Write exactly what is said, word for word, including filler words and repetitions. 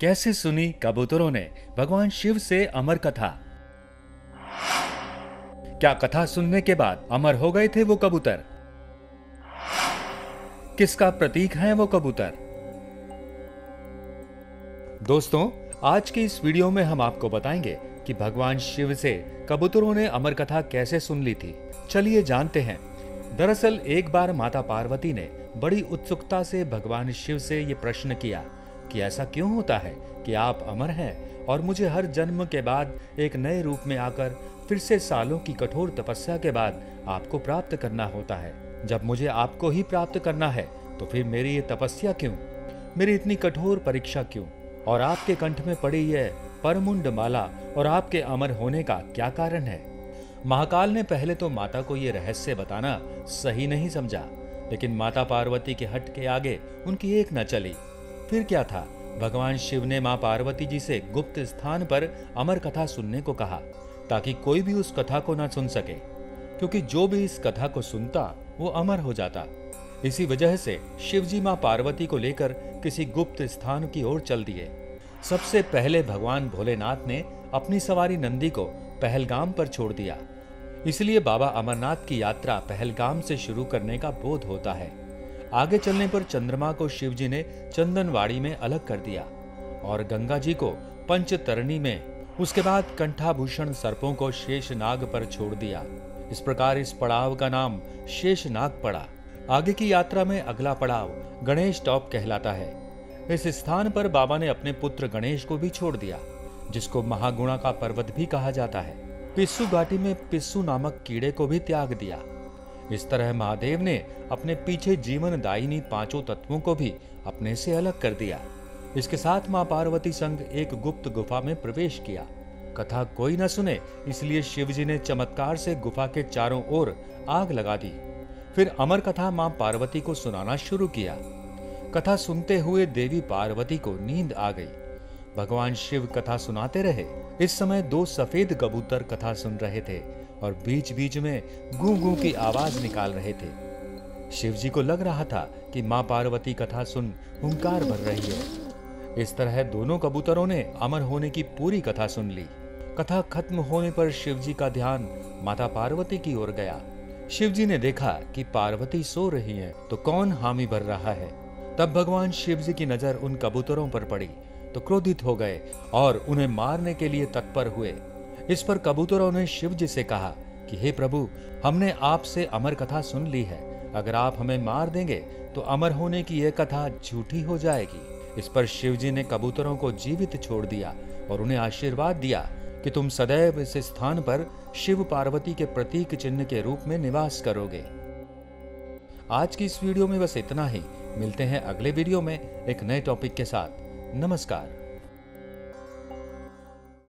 कैसे सुनी कबूतरों ने भगवान शिव से अमर कथा? क्या कथा सुनने के बाद अमर हो गए थे वो कबूतर? किसका प्रतीक है वो कबूतर? दोस्तों, आज की इस वीडियो में हम आपको बताएंगे कि भगवान शिव से कबूतरों ने अमर कथा कैसे सुन ली थी। चलिए जानते हैं। दरअसल एक बार माता पार्वती ने बड़ी उत्सुकता से भगवान शिव से ये प्रश्न किया कि ऐसा क्यों होता है कि आप अमर हैं और मुझे हर जन्म के बाद एक नए रूप में आकर फिर से सालों की कठोर तपस्या के बाद आपको प्राप्त करना होता है। जब मुझे आपको ही प्राप्त करना है तो फिर मेरी ये तपस्या क्यों, मेरी इतनी कठोर परीक्षा क्यों, और आपके कंठ में पड़ी ये परमुंड माला और आपके अमर होने का क्या कारण है? महाकाल ने पहले तो माता को ये रहस्य बताना सही नहीं समझा, लेकिन माता पार्वती के हट के आगे उनकी एक न चली। फिर क्या था, भगवान शिव ने मां पार्वती जी से गुप्त स्थान पर अमर कथा सुनने को कहा ताकि कोई भी उस कथा को ना सुन सके, क्योंकि जो भी इस कथा को सुनता वो अमर हो जाता। इसी वजह से शिवजी मां पार्वती को लेकर किसी गुप्त स्थान की ओर चल दिए। सबसे पहले भगवान भोलेनाथ ने अपनी सवारी नंदी को पहलगाम पर छोड़ दिया, इसलिए बाबा अमरनाथ की यात्रा पहलगाम से शुरू करने का बोध होता है। आगे चलने पर चंद्रमा को शिवजी ने चंदनवाड़ी में अलग कर दिया और गंगा जी को पंचतरणी में, उसके बाद कंठाभूषण सर्पों को शेषनाग पर छोड़ दिया। इस प्रकार इस पड़ाव का नाम शेषनाग पड़ा। आगे की यात्रा में अगला पड़ाव गणेश टॉप कहलाता है। इस स्थान पर बाबा ने अपने पुत्र गणेश को भी छोड़ दिया, जिसको महागुणा का पर्वत भी कहा जाता है। पिस्सू घाटी में पिस्सू नामक कीड़े को भी त्याग दिया। इस तरह महादेव ने अपने पीछे जीवन दायिनी पांचों तत्वों को भी अपने से अलग कर दिया। इसके साथ मां पार्वती संग एक गुप्त गुफा में प्रवेश किया। कथा कोई न सुने इसलिए शिवजी ने चमत्कार से गुफा के चारों ओर आग लगा दी। फिर अमर कथा मां पार्वती को सुनाना शुरू किया। कथा सुनते हुए देवी पार्वती को नींद आ गई। भगवान शिव कथा सुनाते रहे। इस समय दो सफेद कबूतर कथा सुन रहे थे और बीच बीच में गूं गूं की आवाज निकाल रहे थे। शिवजी को लग रहा था कि मां पार्वती कथा सुन हुंकार भर रही है। इस तरह दोनों कबूतरों ने अमर होने की पूरी कथा सुन ली। कथा खत्म होने पर शिवजी का ध्यान माता पार्वती की ओर गया। शिवजी ने देखा कि पार्वती सो रही है तो कौन हामी भर रहा है। तब भगवान शिवजी की नजर उन कबूतरों पर पड़ी तो क्रोधित हो गए और उन्हें मारने के लिए तत्पर हुए। इस पर कबूतरों ने शिवजी से कहा कि हे प्रभु, हमने आपसे अमर कथा सुन ली है, अगर आप हमें मार देंगे तो अमर होने की यह कथा झूठी हो जाएगी। इस पर शिवजी ने कबूतरों को जीवित छोड़ दिया और उन्हें आशीर्वाद दिया कि तुम सदैव इस स्थान पर शिव पार्वती के प्रतीक चिन्ह के रूप में निवास करोगे। आज की इस वीडियो में बस इतना ही। मिलते हैं अगले वीडियो में एक नए टॉपिक के साथ। नमस्कार।